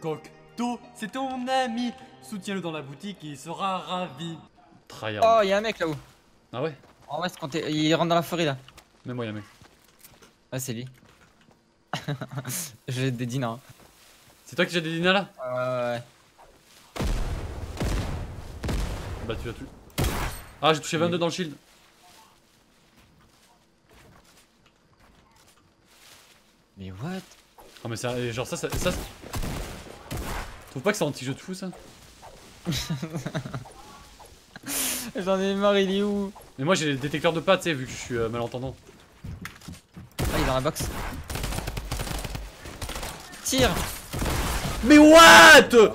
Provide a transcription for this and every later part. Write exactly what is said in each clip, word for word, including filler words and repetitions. Cocteau, c'est ton ami. Soutiens-le dans la boutique et il sera ravi. Tryhard. Oh, y'a un mec là-haut. Ah ouais? Oh ouais, quand il rentre dans la forêt là. Même moi, y'a un mec. Ah, c'est lui. J'ai des dinars. C'est toi qui j'ai des dinars là? Ouais, ouais, ouais. Bah, tu l'as tué. Ah, j'ai touché vingt-deux oui. Dans le shield. Mais what? Ah mais c'est genre ça, ça, ça... Je trouve pas que c'est anti-jeu de fou ça. J'en ai marre, il est où? Mais moi j'ai le détecteur de pas, tu sais, vu que je suis euh, malentendant. Ah, il est dans la box. Tire. Mais what?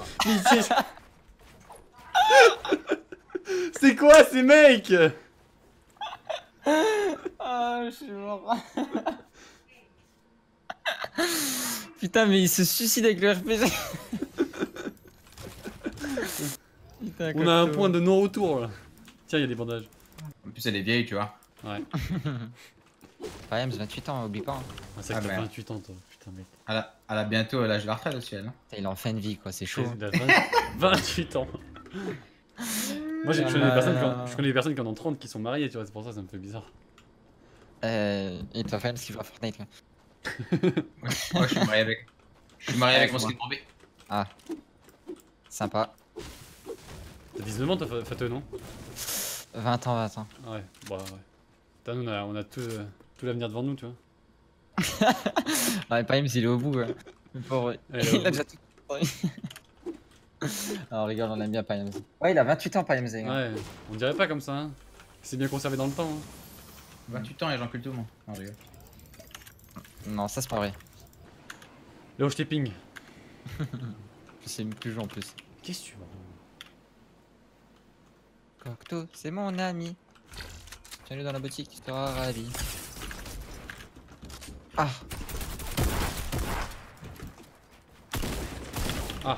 C'est quoi ces mecs? Ah, je suis mort. Putain, mais il se suicide avec le R P G. Putain, on a un point de non-retour là. Tiens, il y a des bandages. En plus, elle est vieille, tu vois. Ouais. Pareil, elle a vingt-huit ans, oublie pas. Hein. Ah, c'est que ah, t'as ben... vingt-huit ans, toi. Putain, mec. À la, à la bientôt, l'âge de la retraite aussi, elle. Hein. Il est en fin de vie, quoi, c'est chaud. Hein. vingt-huit ans. Moi, je connais, euh... des qui ont, je connais des personnes qui en ont trente qui sont mariées, tu vois, c'est pour ça que ça me fait bizarre. Euh. Et toi, Femme, ce qu'il joue à Fortnite, là. Moi, moi je suis marié avec. Je suis marié avec mon skin tombé. Ah. Sympa. T'as dix-neuf ans toi, Fateu, non? Vingt ans, vingt ans. Ouais, bah ouais. Putain, nous on a, on a tout, euh, tout l'avenir devant nous, tu vois. Ah mais pas même s'il est au bout, ouais. Mais pauvre, il a déjà tout. Alors regarde, on aime bien Payams. Ouais, il a vingt-huit ans, Payams. Ouais, on dirait pas comme ça, hein. C'est bien conservé dans le temps, hein. vingt-huit ans et j'encule tout le monde. Non, regarde. Non, ça c'est pas vrai. Là où je t'ai ping. C'est plus joué en plus. Qu'est-ce que tu vas? Cocteau, c'est mon ami. Tiens-le dans la boutique, tu seras ravi. Ah. Ah.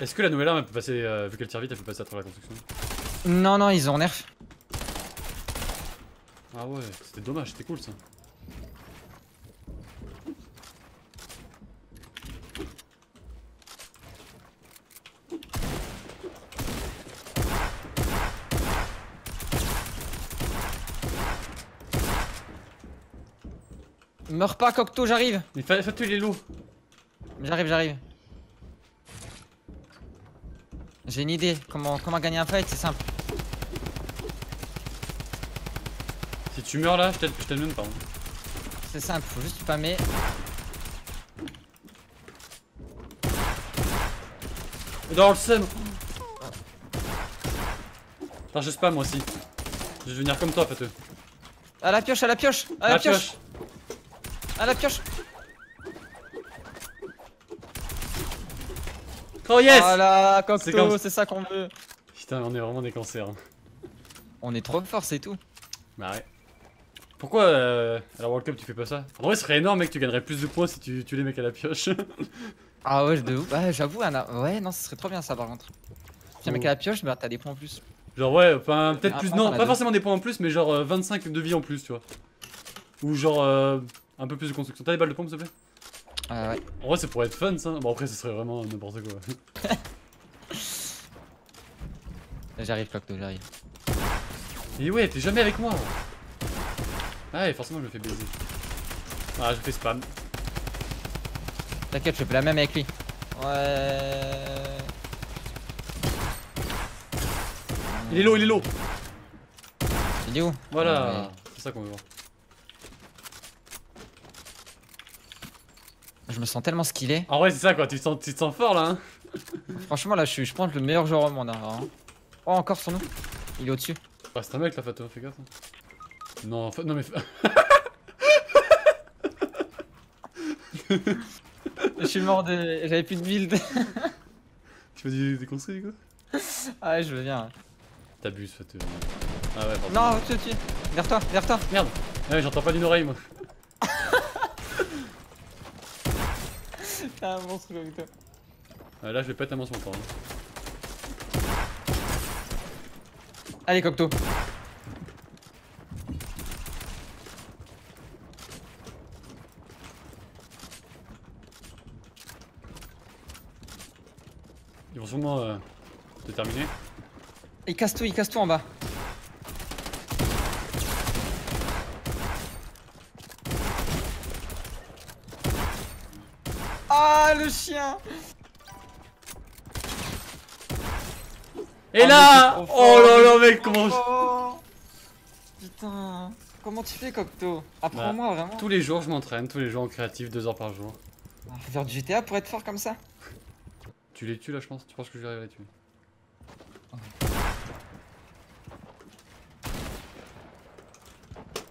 Est-ce que la nouvelle arme peut passer, euh, vu qu'elle tire vite, elle peut passer à travers la construction? Non, non, ils ont nerf. Ah ouais, c'était dommage, c'était cool ça. Meurs pas, Cocteau, j'arrive. Mais fais tuer les loups. J'arrive, j'arrive. J'ai une idée, comment, comment gagner un fight, c'est simple. Si tu meurs là, je t'aide même pas. C'est simple, faut juste spammer. Dans le seum. Attends, je spam moi aussi. Je vais venir comme toi, Fateux. À la pioche, à la pioche, à, à la, la pioche. pioche À la pioche. Oh yes! Voilà, Cocteau, c'est ça qu'on veut. Putain, on est vraiment des cancers. On est trop fort, c'est tout. Bah ouais. Pourquoi euh, à la World Cup tu fais pas ça? En vrai, ce serait énorme, mec, tu gagnerais plus de points si tu tues les mecs à la pioche. Ah ouais, de ouf. Ouais, j'avoue, Anna. Ouais, non, ce serait trop bien ça par contre. Si tu mets mec à la pioche, bah t'as des points en plus. Genre, ouais, peut-être ah, plus. Non, pas deux. Forcément des points en plus, mais genre euh, vingt-cinq de vie en plus, tu vois. Ou genre euh, un peu plus de construction. T'as des balles de pompe, s'il te plaît? Euh, ouais. En vrai, ça pourrait être fun ça. Bon, après, ce serait vraiment n'importe quoi. J'arrive, Cocteau, j'arrive. Et ouais, t'es jamais avec moi. Ah, ouais, forcément, je me fais baiser. Ah, je fais spam. T'inquiète, je fais la même avec lui. Ouais. Il est low, il est low. Il est où? Voilà, ouais. C'est ça qu'on veut voir. Je me sens tellement skillé. En vrai, c'est ça quoi, tu te sens, tu te sens fort là. Hein. Franchement, là, je suis, je pense, le meilleur joueur au monde. Hein. Oh, encore sur nous. Il est au-dessus. Bah, c'est un mec là, Fateu, fais gaffe. Non, non, mais. Je suis mort de. J'avais plus de build. Tu veux déconstruire quoi? Ah, ouais, je veux bien. T'abuses, Fateu. Ah, ouais, pardon. Non, tu es. Vers toi, vers toi. Merde. Ah, ouais, j'entends pas d'une oreille moi. T'as un monstre avec toi. Ah, là je vais pas être un monstre encore. Allez Cocteau. Ils vont sûrement euh, te terminer. Il casse tout, il casse tout en bas. Ah le chien. Et ah, là mec, oh là là mec comment oh, je... Putain. Comment tu fais Cocteau? Apprends-moi bah, vraiment. Tous les jours je m'entraîne, tous les jours en créatif, deux heures par jour. Ah, faut faire du G T A pour être fort comme ça. Tu les tues là je pense, tu penses que je vais arriver à les tuer?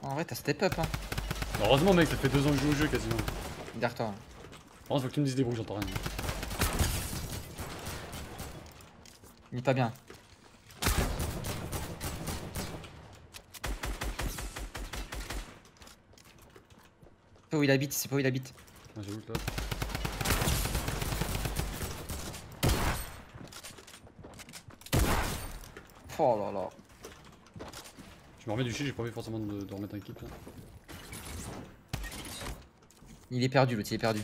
En vrai t'as step up hein. Heureusement mec ça fait deux ans que je joue au jeu quasiment. Derrière toi. Bon, faut que tu me dises des bruits, j'entends rien. Il est pas bien. C'est pas où il habite, c'est pas où il habite. Ah, j'ai loot là. Oh là là. Je me remets du shit, j'ai pas envie forcément de, de remettre un clip là. Il est perdu, l'autre il est perdu.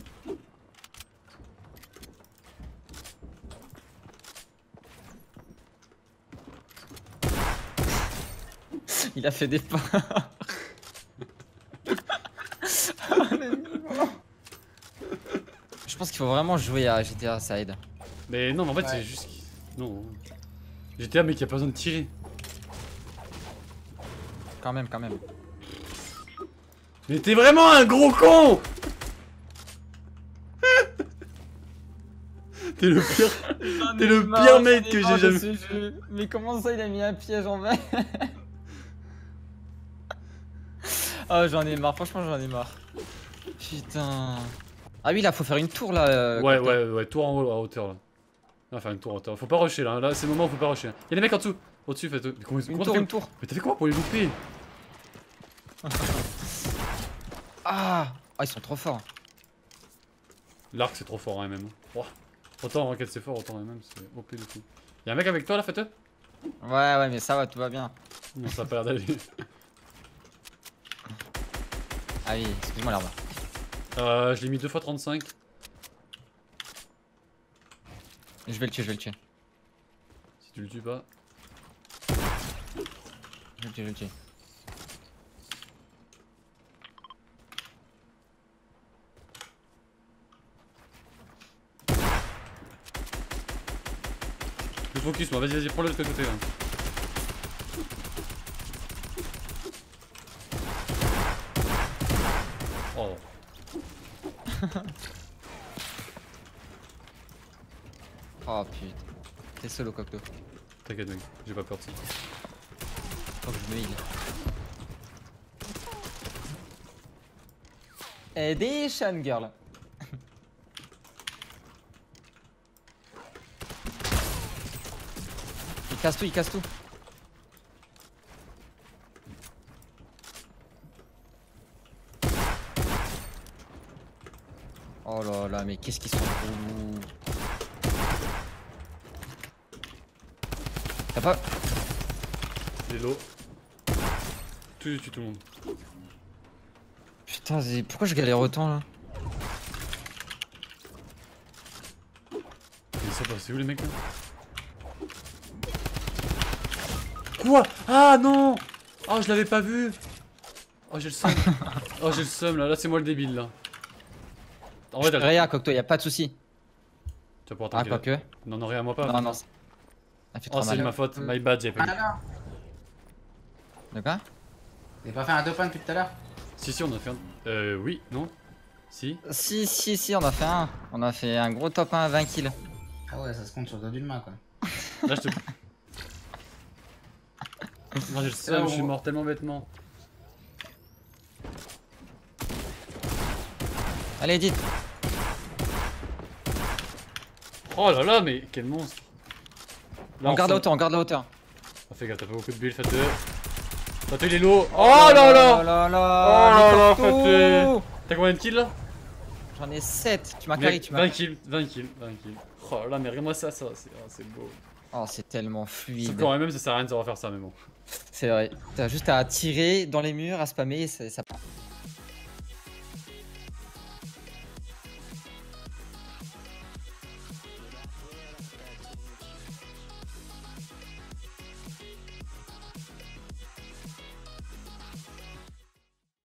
Il a fait des pas. Je pense qu'il faut vraiment jouer à G T A Side. Mais non, mais en fait, ouais. C'est juste. Non. G T A, mais qu'il n'y a pas besoin de tirer. Quand même, quand même. Mais t'es vraiment un gros con. T'es le pire. T'es le pire mate que j'ai jamais vu. Mais comment ça, il a mis un piège en main? Oh j'en ai marre, franchement j'en ai marre. Putain. Ah oui là faut faire une tour là. Euh, ouais ouais ouais, tour en haut à hauteur là. On va faire une tour en hauteur, faut pas rusher là, là c'est le moment où faut pas rusher. Y'a les mecs en dessous, au dessus faites. Mais comment ils ont fait une tour? Mais t'as fait quoi pour les louper? Ah, ah ils sont trop forts. L'arc c'est trop fort hein même. Wow. Autant en roquette c'est fort, autant même c'est O P du coup. Y'a un mec avec toi là faites. Ouais ouais mais ça va, tout va bien. Non ça a pas l'air d'aller. Ah oui, excuse-moi l'arbre. Euh, je l'ai mis deux fois trente-cinq. Je vais le tuer, je vais le tuer. Si tu le tues pas. Je vais le tuer, je vais le tuer. Je focus moi, vas-y, vas-y, prends-le de ce côté là. Oh. Oh putain, t'es solo Cocteau. T'inquiète mec, j'ai pas peur de ça. Faut que je me heal. Aidez Sean Girl. Il casse tout, il casse tout. Oh là là, mais qu'est-ce qu'ils sont gros. T'as pas. Il est low. Tu tues tout le monde. Putain, pourquoi je galère autant là? C'est où les mecs là? Quoi? Ah non! Oh, je l'avais pas vu! Oh, j'ai le seum. Oh, j'ai le seum là, là c'est moi le débile là. En vrai, rien, Cocteau, y'a pas de soucis. Tu vas pouvoir t'inquiéter. Ah, pas que. Non, non, rien, moi pas. Non, non, c'est. Oh, c'est ma faute, my bad, j'ai pas eu. De quoi? On n'a pas fait un deux points depuis tout à l'heure? Si, si, on a fait un. Euh, oui, non? Si Si, si, si, on a fait un. On a fait un gros top un, vingt kills. Ah ouais, ça se compte sur le dos d'une main quoi. Là, je te. Non, j'ai le seum, je suis mort tellement bêtement. Allez, dites. Oh là là, mais quel monstre! Là, on, on garde la hauteur, on garde la hauteur. Oh, fais gaffe, t'as pas beaucoup de build, faites-le. Faites-le, il est low. Oh là là! Oh là là! Oh là là! T'as combien de kills là? J'en ai sept, tu m'as carré, tu m'as. vingt kills, vingt kills, vingt kills. Oh là, mais regarde-moi ça, ça, c'est oh, beau. Oh, c'est tellement fluide. Sauf qu'en même, ça sert à rien de savoir faire ça, mais bon. C'est vrai, t'as juste à tirer dans les murs, à spammer, et ça.